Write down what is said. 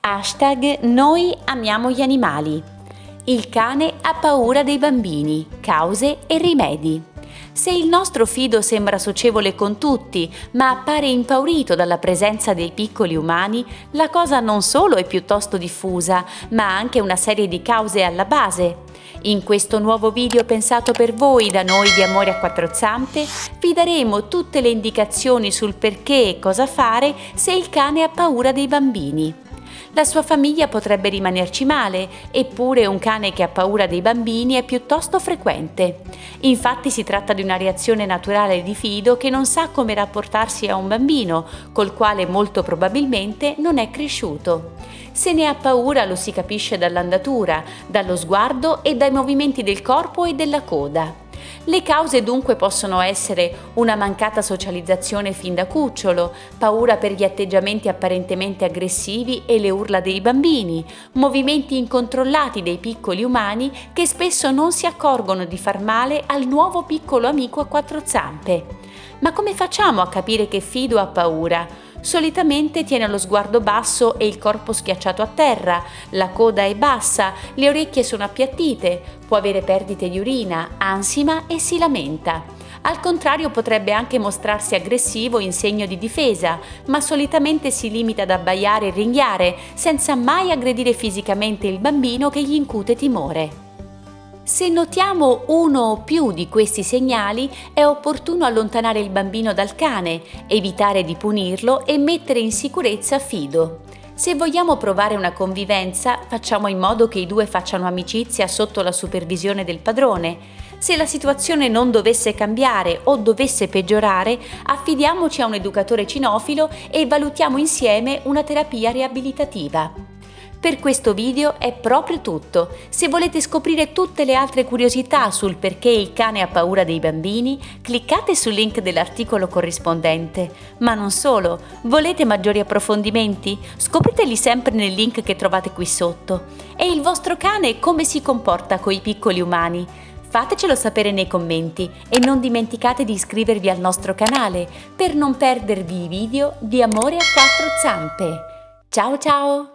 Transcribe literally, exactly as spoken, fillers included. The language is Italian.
Hashtag Noi amiamo gli animali. Il cane ha paura dei bambini, cause e rimedi. Se il nostro Fido sembra socievole con tutti, ma appare impaurito dalla presenza dei piccoli umani, la cosa non solo è piuttosto diffusa, ma ha anche una serie di cause alla base. In questo nuovo video pensato per voi da noi di Amore a Quattro Zampe, vi daremo tutte le indicazioni sul perché e cosa fare se il cane ha paura dei bambini. La sua famiglia potrebbe rimanerci male, eppure un cane che ha paura dei bambini è piuttosto frequente. Infatti si tratta di una reazione naturale di Fido che non sa come rapportarsi a un bambino, col quale molto probabilmente non è cresciuto. Se ne ha paura lo si capisce dall'andatura, dallo sguardo e dai movimenti del corpo e della coda. Le cause dunque possono essere una mancata socializzazione fin da cucciolo, paura per gli atteggiamenti apparentemente aggressivi e le urla dei bambini, movimenti incontrollati dei piccoli umani che spesso non si accorgono di far male al nuovo piccolo amico a quattro zampe. Ma come facciamo a capire che Fido ha paura? Solitamente tiene lo sguardo basso e il corpo schiacciato a terra, la coda è bassa, le orecchie sono appiattite, può avere perdite di urina, ansima e si lamenta. Al contrario potrebbe anche mostrarsi aggressivo in segno di difesa, ma solitamente si limita ad abbaiare e ringhiare, senza mai aggredire fisicamente il bambino che gli incute timore. Se notiamo uno o più di questi segnali, è opportuno allontanare il bambino dal cane, evitare di punirlo e mettere in sicurezza Fido. Se vogliamo provare una convivenza, facciamo in modo che i due facciano amicizia sotto la supervisione del padrone. Se la situazione non dovesse cambiare o dovesse peggiorare, affidiamoci a un educatore cinofilo e valutiamo insieme una terapia riabilitativa. Per questo video è proprio tutto. Se volete scoprire tutte le altre curiosità sul perché il cane ha paura dei bambini, cliccate sul link dell'articolo corrispondente. Ma non solo, volete maggiori approfondimenti? Scopriteli sempre nel link che trovate qui sotto. E il vostro cane come si comporta coi piccoli umani? Fatecelo sapere nei commenti e non dimenticate di iscrivervi al nostro canale per non perdervi i video di Amore a Quattro Zampe. Ciao ciao!